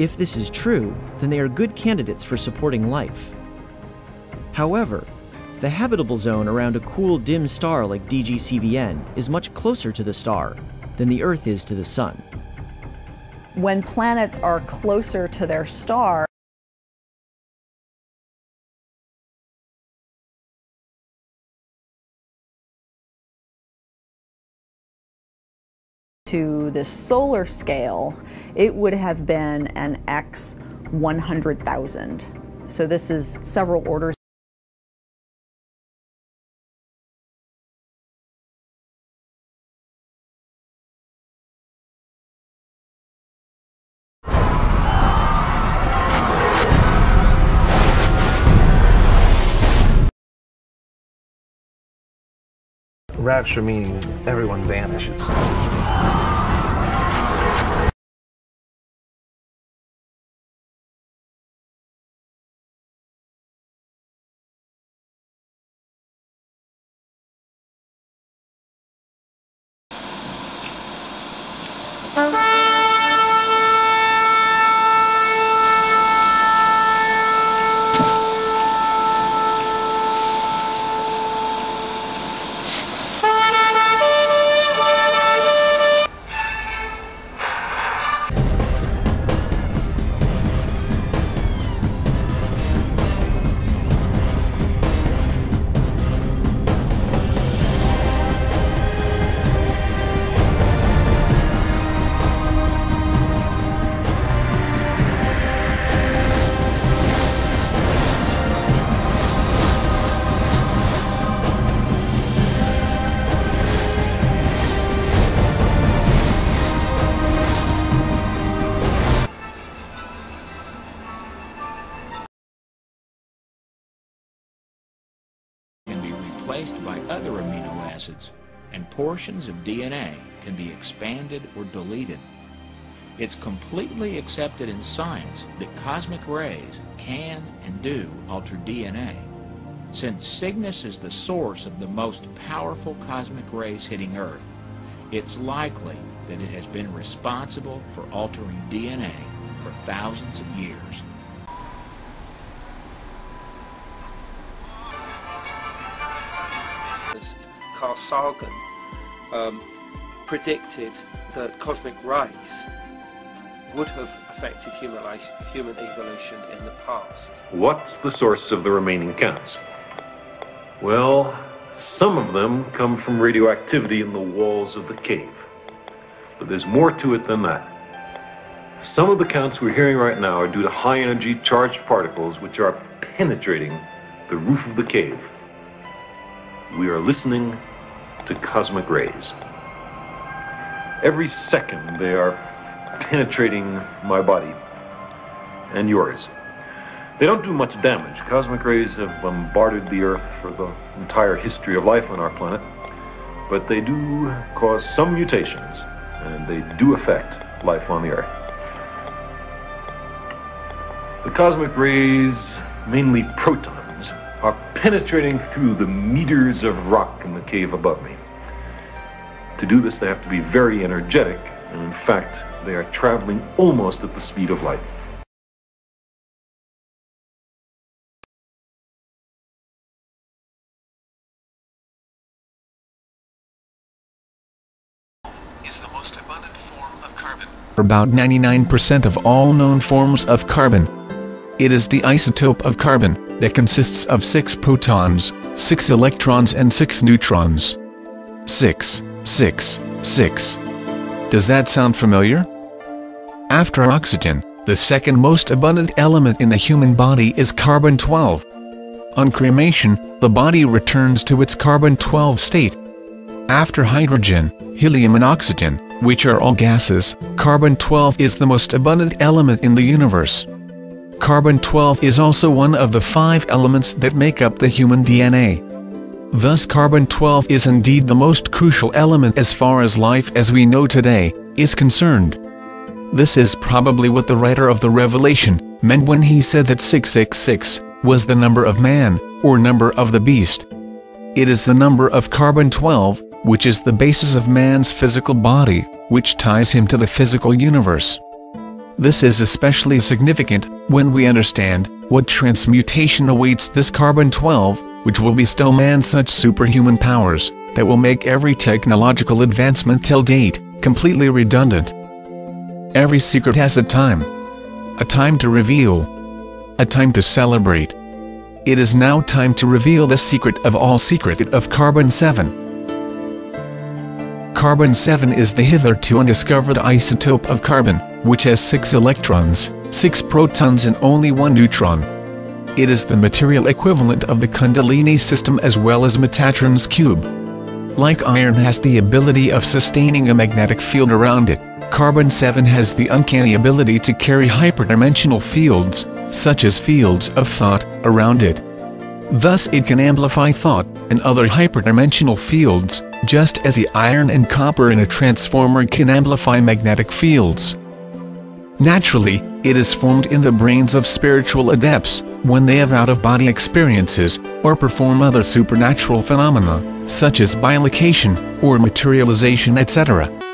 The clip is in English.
If this is true, then they are good candidates for supporting life. However, the habitable zone around a cool, dim star like DG CVn is much closer to the star than the Earth is to the Sun. When planets are closer to their star, to the solar scale, it would have been an X100,000. So this is several orders . Rapture meaning everyone vanishes. By other amino acids, and portions of DNA can be expanded or deleted. It's completely accepted in science that cosmic rays can and do alter DNA. Since Cygnus is the source of the most powerful cosmic rays hitting Earth, it's likely that it has been responsible for altering DNA for thousands of years. Carl Sagan predicted that cosmic rays would have affected human evolution in the past. What's the source of the remaining counts? Well, some of them come from radioactivity in the walls of the cave, but there's more to it than that. Some of the counts we're hearing right now are due to high-energy charged particles which are penetrating the roof of the cave. We are listening to cosmic rays. Every second they are penetrating my body and yours. They don't do much damage. Cosmic rays have bombarded the Earth for the entire history of life on our planet, but they do cause some mutations, and they do affect life on the Earth. The cosmic rays, mainly protons, are penetrating through the meters of rock in the cave above me. To do this, they have to be very energetic, and in fact, they are traveling almost at the speed of light. Is the most abundant form of carbon. About 99% of all known forms of carbon. It is the isotope of carbon that consists of 6 protons, 6 electrons and 6 neutrons. 6, 6, 6. Does that sound familiar? After oxygen, the second most abundant element in the human body is carbon-12. On cremation, the body returns to its carbon-12 state. After hydrogen, helium and oxygen, which are all gases, carbon-12 is the most abundant element in the universe. Carbon-12 is also one of the 5 elements that make up the human DNA. Thus carbon-12 is indeed the most crucial element as far as life as we know today is concerned. This is probably what the writer of the Revelation meant when he said that 666 was the number of man, or number of the beast. It is the number of carbon-12, which is the basis of man's physical body, which ties him to the physical universe. This is especially significant when we understand what transmutation awaits this carbon-12, which will bestow man such superhuman powers that will make every technological advancement till date completely redundant. Every secret has a time to reveal, a time to celebrate. It is now time to reveal the secret of all secret of carbon-7. Carbon-7 is the hitherto undiscovered isotope of carbon, which has 6 electrons, 6 protons and only 1 neutron. It is the material equivalent of the Kundalini system as well as Metatron's cube. Like iron has the ability of sustaining a magnetic field around it, Carbon-7 has the uncanny ability to carry hyperdimensional fields, such as fields of thought, around it. Thus it can amplify thought and other hyperdimensional fields, just as the iron and copper in a transformer can amplify magnetic fields. Naturally, it is formed in the brains of spiritual adepts, when they have out-of-body experiences, or perform other supernatural phenomena, such as bilocation, or materialization etc.